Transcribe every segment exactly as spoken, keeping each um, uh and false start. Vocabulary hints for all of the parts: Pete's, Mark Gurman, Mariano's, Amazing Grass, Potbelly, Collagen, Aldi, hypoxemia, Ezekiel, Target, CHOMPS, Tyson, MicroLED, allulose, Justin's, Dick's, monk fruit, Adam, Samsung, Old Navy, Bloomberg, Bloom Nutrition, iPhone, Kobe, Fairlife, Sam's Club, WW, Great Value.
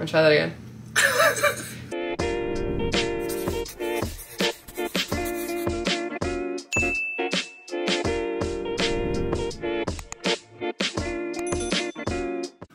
I'm gonna try that again.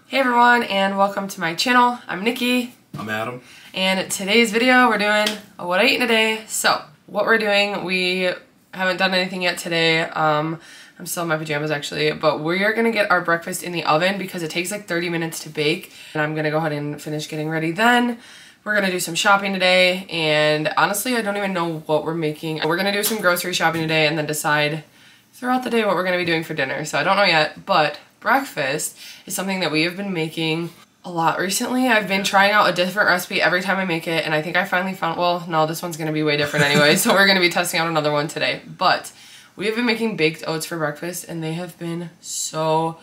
Hey everyone, and welcome to my channel. I'm Nikki. I'm Adam. And in today's video, we're doing a what I eat in a day. So, what we're doing, we haven't done anything yet today. Um, I'm still in my pajamas actually, but we are gonna get our breakfast in the oven because it takes like thirty minutes to bake. And I'm gonna go ahead and finish getting ready then. We're gonna do some shopping today, and honestly, I don't even know what we're making. We're gonna do some grocery shopping today and then decide throughout the day what we're gonna be doing for dinner. So I don't know yet, but breakfast is something that we have been making a lot recently. I've been trying out a different recipe every time I make it, and I think I finally found, well, no, this one's gonna be way different anyway, so we're gonna be testing out another one today. But we have been making baked oats for breakfast, and they have been so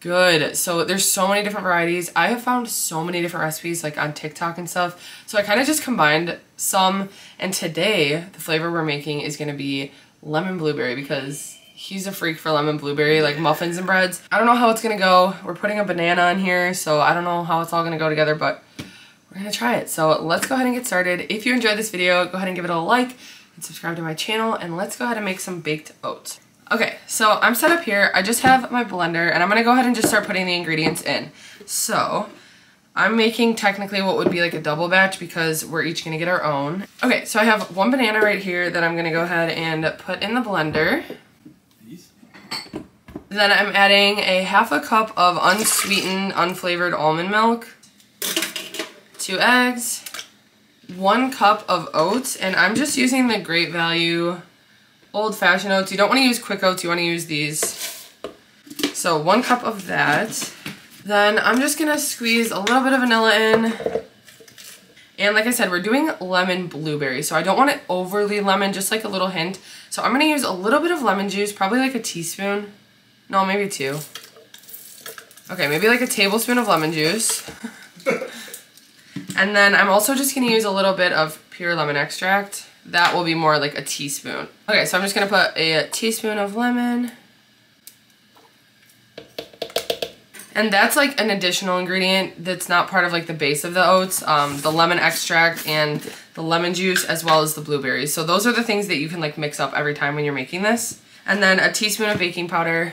good. So there's so many different varieties. I have found so many different recipes like on TikTok and stuff. So I kind of just combined some, and today the flavor we're making is going to be lemon blueberry because he's a freak for lemon blueberry, like muffins and breads. I don't know how it's going to go. We're putting a banana in here, so I don't know how it's all going to go together, but we're going to try it. So let's go ahead and get started. If you enjoyed this video, go ahead and give it a like and subscribe to my channel, and let's go ahead and make some baked oats. Okay, so I'm set up here. I just have my blender, and I'm gonna go ahead and just start putting the ingredients in. So I'm making technically what would be like a double batch because we're each gonna get our own. Okay, so I have one banana right here that I'm gonna go ahead and put in the blender. Then I'm adding a half a cup of unsweetened, unflavored almond milk, two eggs, one cup of oats, and I'm just using the Great Value old-fashioned oats. You don't want to use quick oats, you want to use these. So one cup of that. Then I'm just gonna squeeze a little bit of vanilla in. And like I said, we're doing lemon blueberry, so I don't want it overly lemon, just like a little hint. So I'm gonna use a little bit of lemon juice, probably like a teaspoon. No, maybe two. Okay, maybe like a tablespoon of lemon juice. And then I'm also just gonna use a little bit of pure lemon extract. That will be more like a teaspoon. Okay, so I'm just gonna put a teaspoon of lemon. And that's like an additional ingredient that's not part of like the base of the oats, um, the lemon extract and the lemon juice, as well as the blueberries. So those are the things that you can like mix up every time when you're making this. And then a teaspoon of baking powder.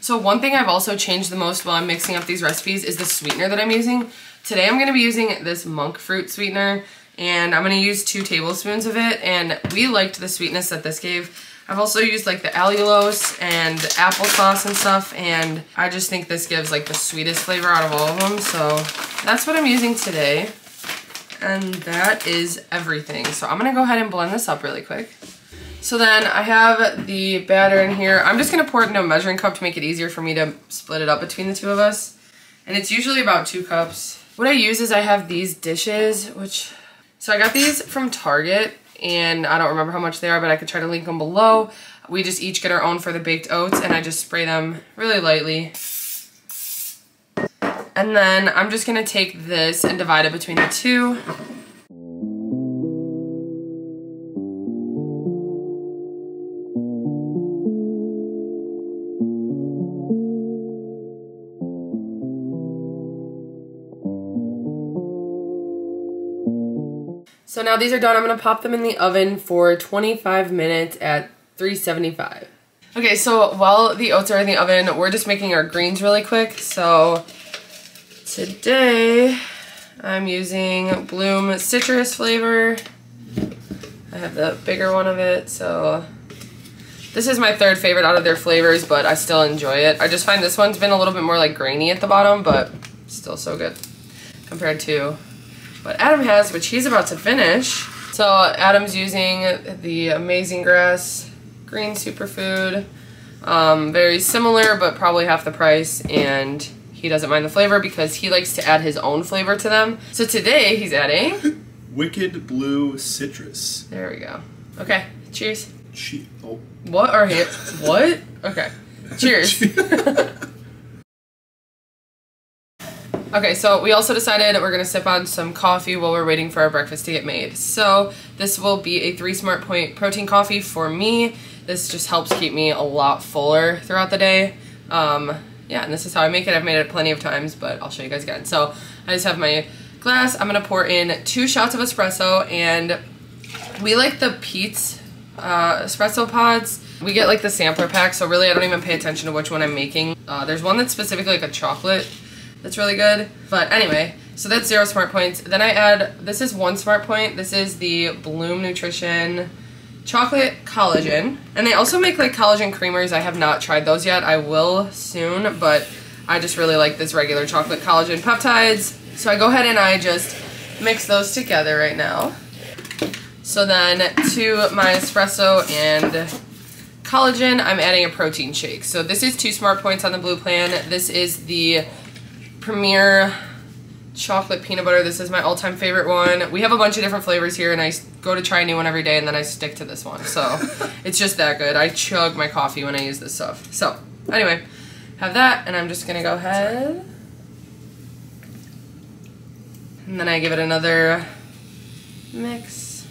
So one thing I've also changed the most while I'm mixing up these recipes is the sweetener that I'm using. Today I'm gonna be using this monk fruit sweetener, and I'm gonna use two tablespoons of it, and we liked the sweetness that this gave. I've also used like the allulose and applesauce and stuff, and I just think this gives like the sweetest flavor out of all of them, so that's what I'm using today. And that is everything. So I'm gonna go ahead and blend this up really quick. So then I have the batter in here. I'm just gonna pour it into a measuring cup to make it easier for me to split it up between the two of us. And it's usually about two cups. What I use is I have these dishes, which, so I got these from Target, and I don't remember how much they are, but I could try to link them below. We just each get our own for the baked oats, and I just spray them really lightly. And then I'm just gonna take this and divide it between the two. So now these are done. I'm gonna pop them in the oven for twenty-five minutes at three seventy-five. Okay, so while the oats are in the oven, we're just making our greens really quick. So today I'm using Bloom citrus flavor. I have the bigger one of it, so this is my third favorite out of their flavors, but I still enjoy it. I just find this one's been a little bit more like grainy at the bottom, but still so good compared to what Adam has, which he's about to finish. So Adam's using the Amazing Grass green superfood, um, very similar but probably half the price, and he doesn't mind the flavor because he likes to add his own flavor to them. So today he's adding Wicked Blue Citrus. There we go. Okay, cheers. Che oh. What are he? What? Okay, cheers. Okay, so we also decided we're gonna sip on some coffee while we're waiting for our breakfast to get made. So this will be a three Smart Point protein coffee for me. This just helps keep me a lot fuller throughout the day. Um, yeah, and this is how I make it. I've made it plenty of times, but I'll show you guys again. So I just have my glass. I'm gonna pour in two shots of espresso, and we like the Pete's uh, espresso pods. We get like the sampler pack, so really I don't even pay attention to which one I'm making. Uh, there's one that's specifically like a chocolate that's really good. But anyway, so that's zero smart points. Then I add, this is one smart point. This is the Bloom Nutrition chocolate collagen. And they also make like collagen creamers. I have not tried those yet. I will soon, but I just really like this regular chocolate collagen peptides. So I go ahead and I just mix those together right now. So then to my espresso and collagen, I'm adding a protein shake. So this is two smart points on the blue plan. This is the Premier chocolate peanut butter. This is my all-time favorite one. We have a bunch of different flavors here, and I go to try a new one every day, and then I stick to this one. So it's just that good. I chug my coffee when I use this stuff. So anyway, have that, and I'm just gonna go ahead, and then I give it another mix,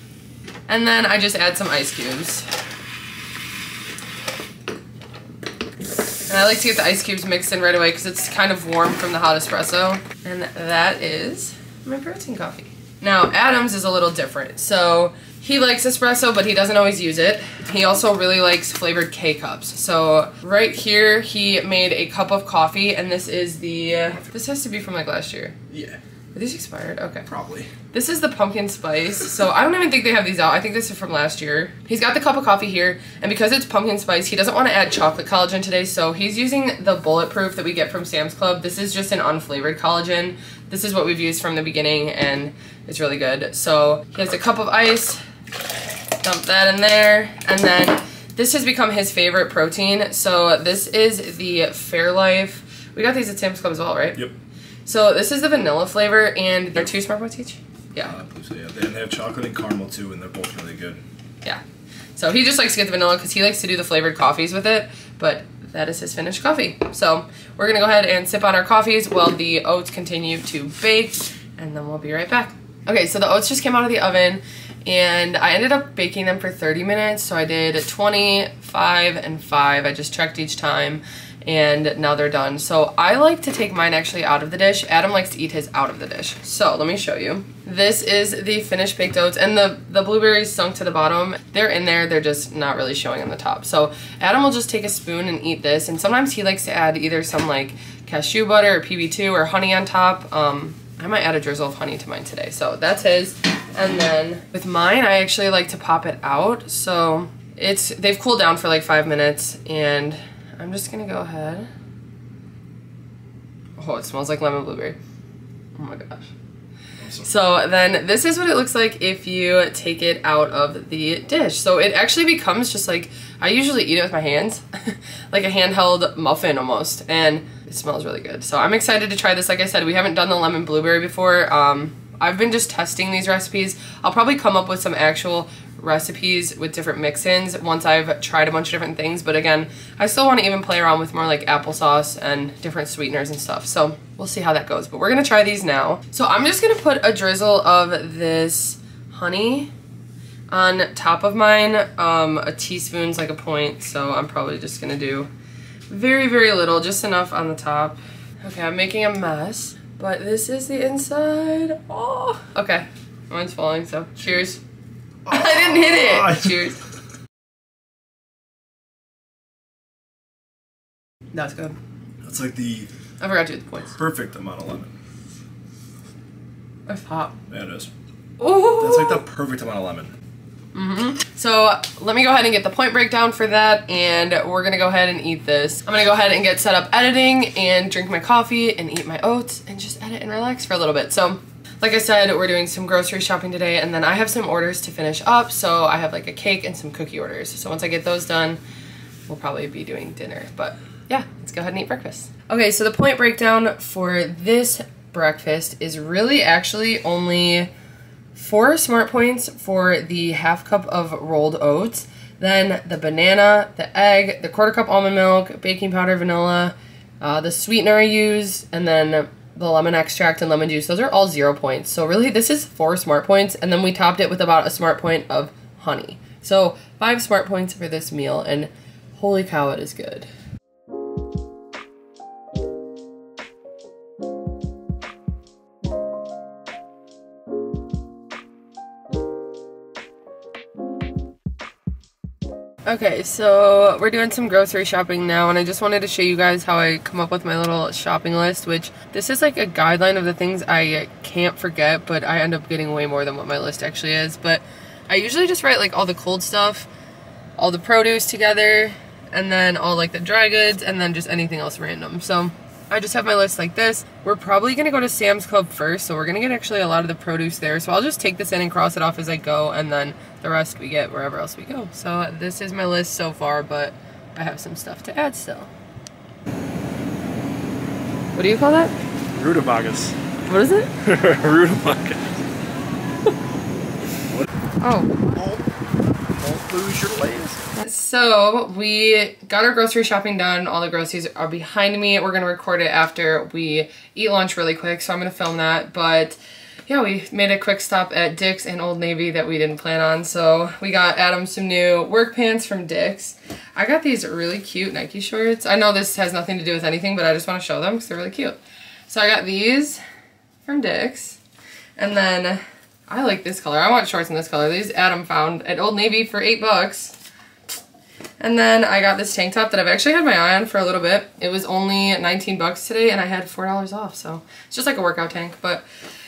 and then I just add some ice cubes. And I like to get the ice cubes mixed in right away because it's kind of warm from the hot espresso. And that is my protein coffee. Now, Adam's is a little different. So he likes espresso, but he doesn't always use it. He also really likes flavored K-cups. So right here, he made a cup of coffee, and this is the, this has to be from like last year. Yeah. Are these expired? Okay. Probably. This is the pumpkin spice. So I don't even think they have these out. I think this is from last year. He's got the cup of coffee here, and because it's pumpkin spice, he doesn't want to add chocolate collagen today, so he's using the bulletproof that we get from Sam's Club. This is just an unflavored collagen. This is what we've used from the beginning, and it's really good. So he has a cup of ice, dump that in there, and then this has become his favorite protein. So this is the Fairlife. We got these at Sam's Club as well, right? Yep. So this is the vanilla flavor, and they're two smart points each? Yeah. Uh, I believe so, yeah. They have chocolate and caramel too, and they're both really good. Yeah. So he just likes to get the vanilla because he likes to do the flavored coffees with it, but that is his finished coffee. So we're gonna go ahead and sip on our coffees while the oats continue to bake, and then we'll be right back. Okay, so the oats just came out of the oven, and I ended up baking them for thirty minutes. So I did twenty, five, and five. I just checked each time, and now they're done. So I like to take mine actually out of the dish. Adam likes to eat his out of the dish. So let me show you. This is the finished baked oats, and the, the blueberries sunk to the bottom. They're in there, they're just not really showing on the top. So Adam will just take a spoon and eat this, and sometimes he likes to add either some like cashew butter or P B two or honey on top. Um, I might add a drizzle of honey to mine today. So that's his. And then with mine, I actually like to pop it out. So it's they've cooled down for like five minutes and I'm just gonna go ahead. Oh, it smells like lemon blueberry. Oh my gosh. Awesome. So then this is what it looks like if you take it out of the dish. So it actually becomes just like, I usually eat it with my hands, like a handheld muffin almost, and it smells really good. So I'm excited to try this. Like I said, we haven't done the lemon blueberry before. Um, I've been just testing these recipes. I'll probably come up with some actual recipes with different mix-ins once I've tried a bunch of different things, but again, I still want to even play around with more like applesauce and different sweeteners and stuff, so we'll see how that goes, but we're gonna try these now. So I'm just gonna put a drizzle of this honey on top of mine. Um, a teaspoon's like a point, so I'm probably just gonna do very, very little, just enough on the top. Okay, I'm making a mess, but this is the inside. Oh, okay, mine's falling, so cheers. I didn't hit it! Oh, cheers. That's good. That's like the... I forgot to hit the points. Perfect amount of lemon. That's hot. Yeah, it is. Ooh. That's like the perfect amount of lemon. Mm-hmm. So let me go ahead and get the point breakdown for that, and we're gonna go ahead and eat this. I'm gonna go ahead and get set up editing and drink my coffee and eat my oats and just edit and relax for a little bit. So. Like I said, we're doing some grocery shopping today, and then I have some orders to finish up, so I have like a cake and some cookie orders. So once I get those done, we'll probably be doing dinner, but yeah, let's go ahead and eat breakfast. Okay, so the point breakdown for this breakfast is really actually only four smart points for the half cup of rolled oats, then the banana, the egg, the quarter cup almond milk, baking powder, vanilla, uh, the sweetener I use, and then the lemon extract and lemon juice. Those are all zero points. So really this is four smart points, and then we topped it with about a smart point of honey. So five smart points for this meal, and holy cow, it is good. Okay, so we're doing some grocery shopping now, and I just wanted to show you guys how I come up with my little shopping list, which this is like a guideline of the things I can't forget, but I end up getting way more than what my list actually is. But I usually just write like all the cold stuff, all the produce together, and then all like the dry goods, and then just anything else random. So I just have my list like this. We're probably gonna go to Sam's Club first, so we're gonna get actually a lot of the produce there. So I'll just take this in and cross it off as I go, and then the rest we get wherever else we go. So this is my list so far, but I have some stuff to add still. What do you call that? Rutabagas. What is it? Rutabagas. What? Oh. Don't, don't lose your place. So we got our grocery shopping done. All the groceries are behind me. We're gonna record it after we eat lunch really quick, so I'm gonna film that, but yeah, we made a quick stop at Dick's and Old Navy that we didn't plan on. So we got Adam some new work pants from Dick's. I got these really cute Nike shorts. I know this has nothing to do with anything, but I just want to show them because they're really cute. So I got these from Dick's. And then I like this color. I want shorts in this color. These Adam found at Old Navy for eight bucks. And then I got this tank top that I've actually had my eye on for a little bit. It was only nineteen bucks today, and I had four dollars off. So it's just like a workout tank, but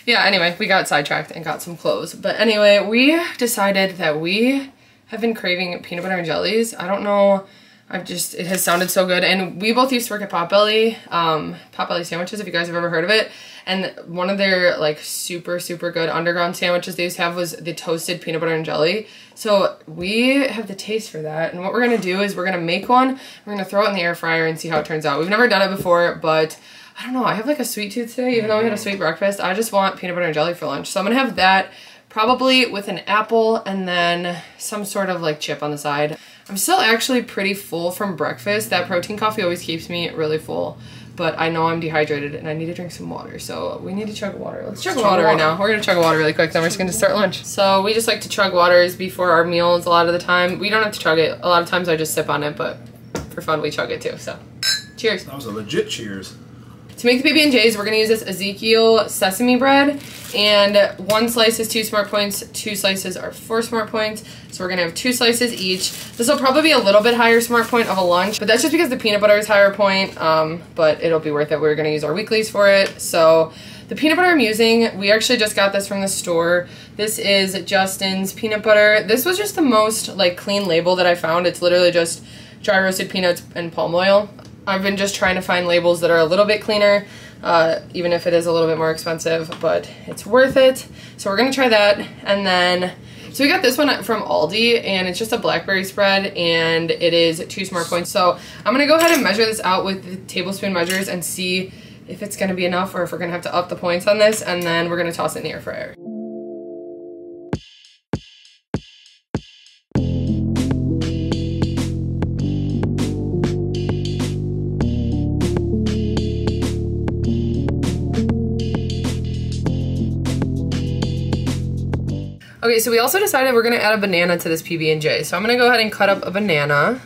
yeah, anyway, we got sidetracked and got some clothes. But anyway, we decided that we have been craving peanut butter and jellies. I don't know, I've just, it has sounded so good. And we both used to work at Potbelly, um, Potbelly sandwiches, if you guys have ever heard of it. And one of their like super, super good underground sandwiches they used to have was the toasted peanut butter and jelly. So we have the taste for that. And what we're gonna do is we're gonna make one, we're gonna throw it in the air fryer and see how it turns out. We've never done it before, but I don't know, I have like a sweet tooth today, even though we had a sweet breakfast. I just want peanut butter and jelly for lunch. So I'm gonna have that probably with an apple and then some sort of like chip on the side. I'm still actually pretty full from breakfast. That protein coffee always keeps me really full, but I know I'm dehydrated and I need to drink some water. So we need to chug water. Let's chug, chug water, water right now. We're gonna chug water really quick, then we're just gonna start lunch. So we just like to chug waters before our meals a lot of the time. We don't have to chug it. A lot of times I just sip on it, but for fun we chug it too, so cheers. That was a legit cheers. To make the P B and J's, we're gonna use this Ezekiel sesame bread, and one slice is two smart points, two slices are four smart points, so we're gonna have two slices each. This will probably be a little bit higher smart point of a lunch, but that's just because the peanut butter is higher point, um, but it'll be worth it. We're gonna use our weeklies for it. So the peanut butter I'm using, we actually just got this from the store. This is Justin's peanut butter. This was just the most like clean label that I found. It's literally just dry roasted peanuts and palm oil. I've been just trying to find labels that are a little bit cleaner, uh, even if it is a little bit more expensive, but it's worth it. So we're gonna try that. And then, so we got this one from Aldi, and it's just a blackberry spread, and it is two smart points. So I'm gonna go ahead and measure this out with the tablespoon measures and see if it's gonna be enough or if we're gonna have to up the points on this, and then we're gonna toss it in the air fryer. Okay, so we also decided we're gonna add a banana to this P B and J. So I'm gonna go ahead and cut up a banana.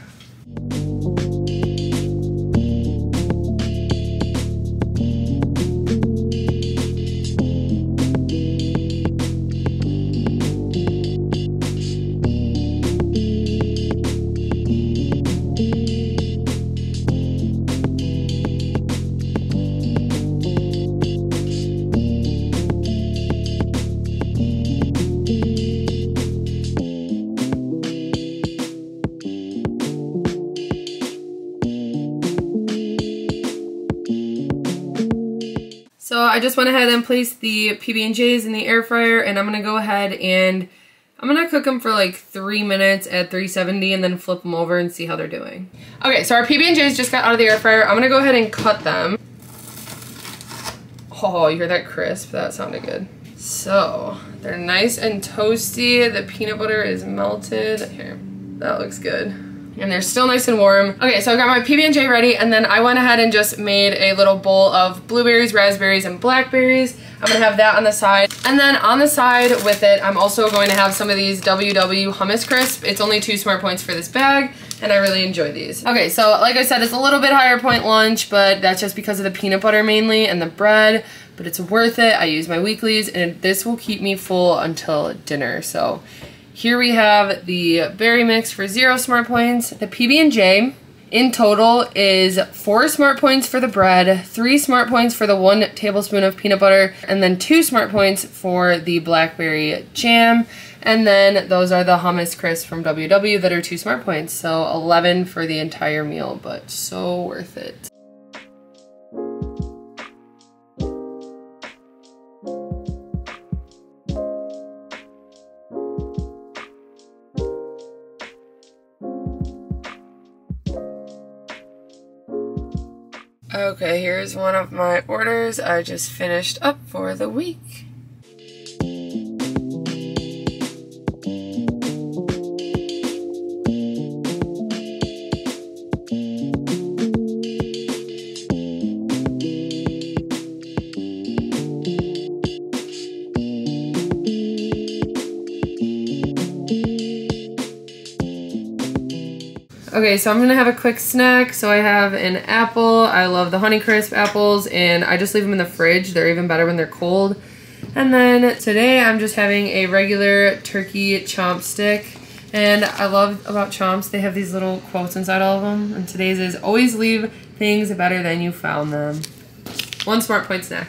So I just went ahead and placed the P B and J's in the air fryer, and I'm going to go ahead and I'm going to cook them for like three minutes at three seventy and then flip them over and see how they're doing. Okay, so our P B and J's just got out of the air fryer. I'm going to go ahead and cut them. Oh, you hear that crisp? That sounded good. So they're nice and toasty. The peanut butter is melted. Here, that looks good. And they're still nice and warm. Okay, so I got my P B and J ready, and then I went ahead and just made a little bowl of blueberries, raspberries, and blackberries. I'm gonna have that on the side. And then on the side with it, I'm also going to have some of these W W hummus crisp. It's only two smart points for this bag, and I really enjoy these. Okay, so like I said, it's a little bit higher point lunch, but that's just because of the peanut butter mainly and the bread, but it's worth it. I use my weeklies, and this will keep me full until dinner, so Here we have the berry mix for zero smart points. The P B and J in total is four smart points for the bread, three smart points for the one tablespoon of peanut butter, and then two smart points for the blackberry jam. And then those are the hummus crisps from W W that are two smart points. So eleven for the entire meal, but so worth it. Okay, here's one of my orders I just finished up for the week. Okay, so I'm gonna have a quick snack. So I have an apple. I love the Honeycrisp apples, and I just leave them in the fridge. They're even better when they're cold. And then today I'm just having a regular turkey chomp stick. And I love about Chomps, they have these little quotes inside all of them. And today's is, always leave things better than you found them. One smart point snack.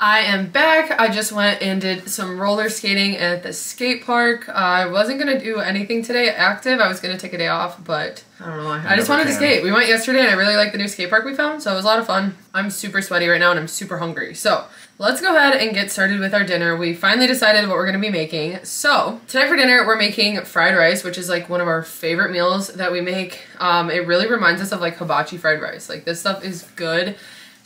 I am back. I just went and did some roller skating at the skate park. Uh, I wasn't going to do anything today active. I was going to take a day off, but I don't know why. I, I just wanted can. to skate. We went yesterday and I really liked the new skate park we found, so it was a lot of fun. I'm super sweaty right now and I'm super hungry. So let's go ahead and get started with our dinner. We finally decided what we're going to be making. So today for dinner, we're making fried rice, which is like one of our favorite meals that we make. Um, it really reminds us of like hibachi fried rice. Like this stuff is good.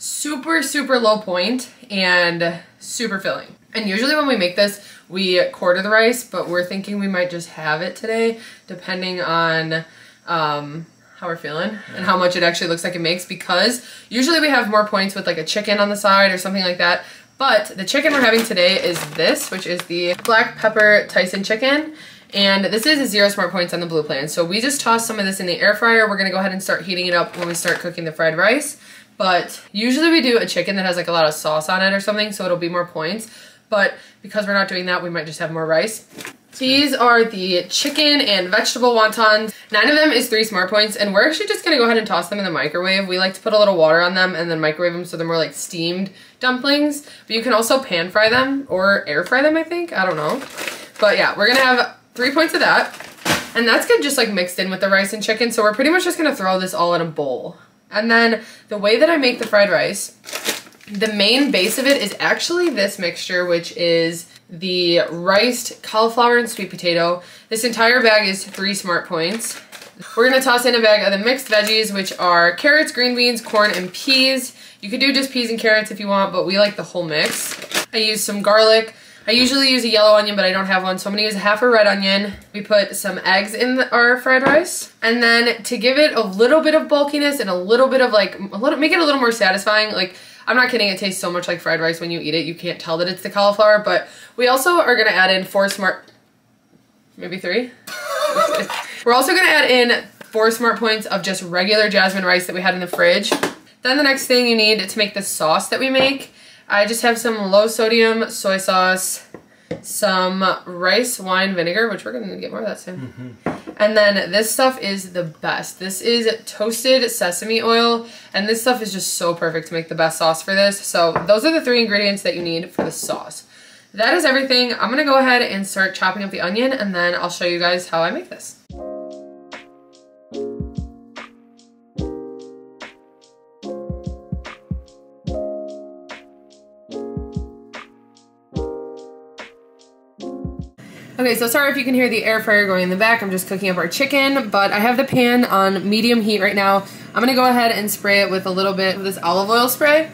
Super, super low point and super filling. And usually when we make this, we quarter the rice, but we're thinking we might just have it today, depending on um, how we're feeling and how much it actually looks like it makes, because usually we have more points with like a chicken on the side or something like that. But the chicken we're having today is this, which is the black pepper Tyson chicken. And this is a zero smart points on the blue plan. So we just tossed some of this in the air fryer. We're gonna go ahead and start heating it up when we start cooking the fried rice. But usually we do a chicken that has like a lot of sauce on it or something, so it'll be more points. But because we're not doing that, we might just have more rice. These are the chicken and vegetable wontons. Nine of them is three smart points, and we're actually just gonna go ahead and toss them in the microwave. We like to put a little water on them and then microwave them so they're more like steamed dumplings. But you can also pan fry them or air fry them, I think, I don't know. But yeah, we're gonna have three points of that. And that's good, just like mixed in with the rice and chicken. So we're pretty much just gonna throw this all in a bowl. And then the way that I make the fried rice, the main base of it is actually this mixture, which is the riced cauliflower and sweet potato. This entire bag is three smart points. We're gonna toss in a bag of the mixed veggies, which are carrots, green beans, corn, and peas. You could do just peas and carrots if you want, but we like the whole mix. I use some garlic. I usually use a yellow onion, but I don't have one, so I'm gonna use half a red onion. We put some eggs in the, our fried rice. And then to give it a little bit of bulkiness and a little bit of like, a little, make it a little more satisfying. Like, I'm not kidding, it tastes so much like fried rice when you eat it, you can't tell that it's the cauliflower, but we also are gonna add in four smart, maybe three? We're also gonna add in four smart points of just regular jasmine rice that we had in the fridge. Then the next thing you need to make the sauce that we make, I just have some low sodium soy sauce, some rice wine vinegar, which we're gonna get more of that soon. Mm-hmm. And then this stuff is the best. This is toasted sesame oil, and this stuff is just so perfect to make the best sauce for this. So those are the three ingredients that you need for the sauce. That is everything. I'm gonna go ahead and start chopping up the onion, and then I'll show you guys how I make this. Okay, so sorry if you can hear the air fryer going in the back. I'm just cooking up our chicken, but I have the pan on medium heat right now. I'm gonna go ahead and spray it with a little bit of this olive oil spray.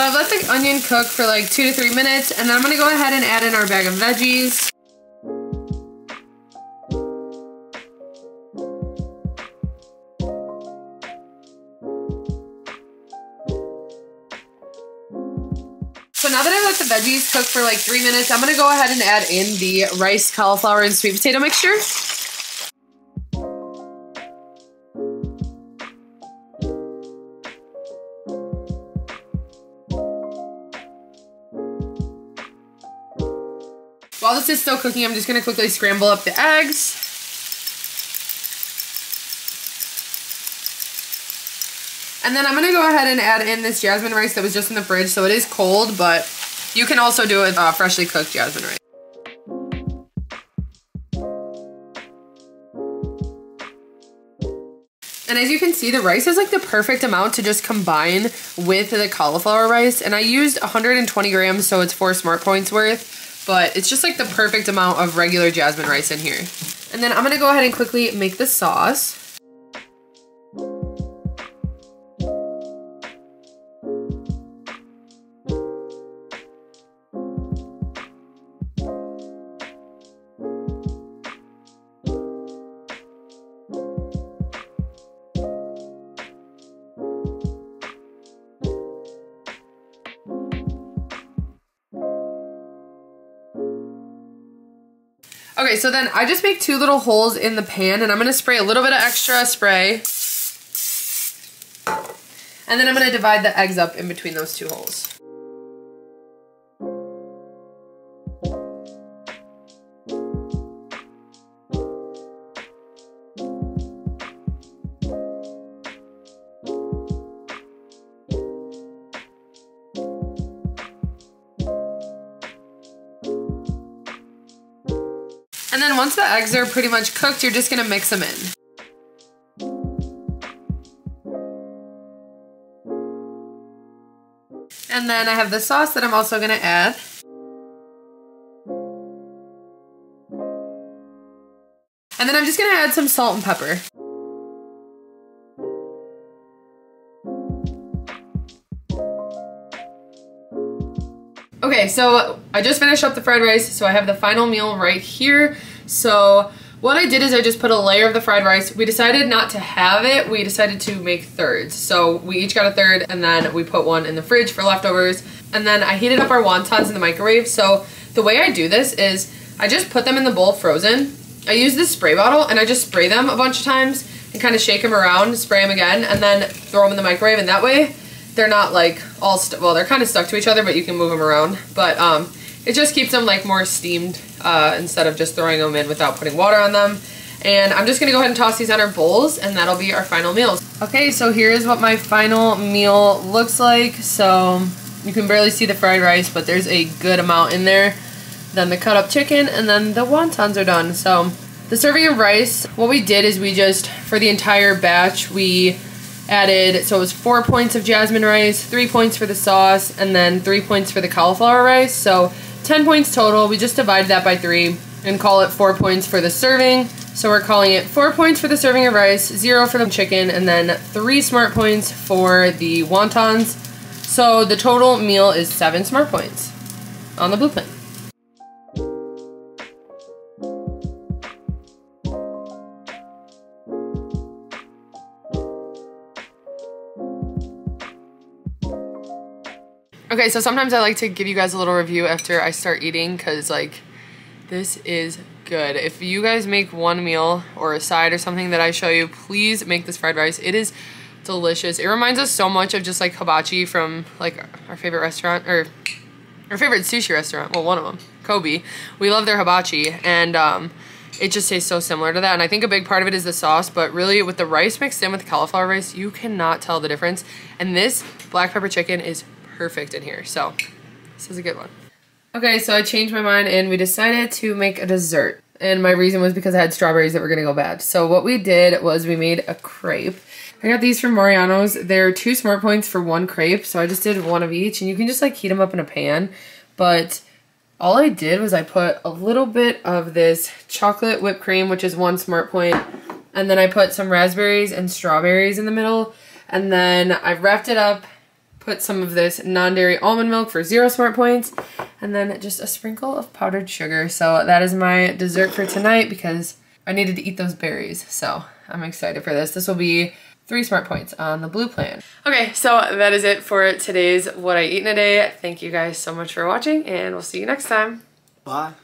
So I've let the onion cook for like two to three minutes, and then I'm gonna go ahead and add in our bag of veggies. So now that I let the veggies cook for like three minutes, I'm gonna go ahead and add in the rice, cauliflower, and sweet potato mixture. While this is still cooking, I'm just gonna quickly scramble up the eggs. And then I'm gonna go ahead and add in this jasmine rice that was just in the fridge, so it is cold, but you can also do it with uh, freshly cooked jasmine rice. And as you can see, the rice is like the perfect amount to just combine with the cauliflower rice. And I used one hundred twenty grams, so it's four smart points worth. But it's just like the perfect amount of regular jasmine rice in here. And then I'm gonna go ahead and quickly make the sauce. Okay, so then I just make two little holes in the pan, and I'm gonna spray a little bit of extra spray. And then I'm gonna divide the eggs up in between those two holes. And then once the eggs are pretty much cooked, you're just gonna mix them in. And then I have the sauce that I'm also gonna add. And then I'm just gonna add some salt and pepper. Okay, so I just finished up the fried rice, so I have the final meal right here. So what I did is I just put a layer of the fried rice. We decided not to have it. We decided to make thirds. So we each got a third, and then we put one in the fridge for leftovers. And then I heated up our wontons in the microwave. So the way I do this is I just put them in the bowl frozen. I use this spray bottle, and I just spray them a bunch of times and kind of shake them around, spray them again, and then throw them in the microwave, and that way they're not like all, st well, they're kind of stuck to each other, but you can move them around. But um, it just keeps them like more steamed uh, instead of just throwing them in without putting water on them. And I'm just gonna go ahead and toss these on our bowls, and that'll be our final meals. Okay, so here's what my final meal looks like. So you can barely see the fried rice, but there's a good amount in there. Then the cut up chicken, and then the wontons are done. So the serving of rice, what we did is we just, for the entire batch, we added, so it was four points of jasmine rice, three points for the sauce, and then three points for the cauliflower rice. So ten points total. We just divide that by three and call it four points for the serving. So we're calling it four points for the serving of rice, zero for the chicken, and then three smart points for the wontons. So the total meal is seven smart points on the blueprint. Okay, so sometimes I like to give you guys a little review after I start eating, because like this is good. If you guys make one meal or a side or something that I show you, please make this fried rice. It is delicious. It reminds us so much of just like hibachi from like our favorite restaurant, or our favorite sushi restaurant. Well, one of them, Kobe. We love their hibachi, and um, it just tastes so similar to that. And I think a big part of it is the sauce, but really with the rice mixed in with the cauliflower rice, you cannot tell the difference. And this black pepper chicken is perfect in here, so this is a good one. Okay, so I changed my mind and we decided to make a dessert, and my reason was because I had strawberries that were gonna go bad. So what we did was we made a crepe. I got these from Mariano's. They're two smart points for one crepe, so I just did one of each, and you can just like heat them up in a pan. But all I did was I put a little bit of this chocolate whipped cream, which is one smart point, and then I put some raspberries and strawberries in the middle, and then I wrapped it up put some of this non-dairy almond milk for zero smart points, and then just a sprinkle of powdered sugar. So that is my dessert for tonight because I needed to eat those berries. So I'm excited for this. This will be three smart points on the blue plan. Okay, so that is it for today's What I Eat in a Day. Thank you guys so much for watching, and we'll see you next time. Bye.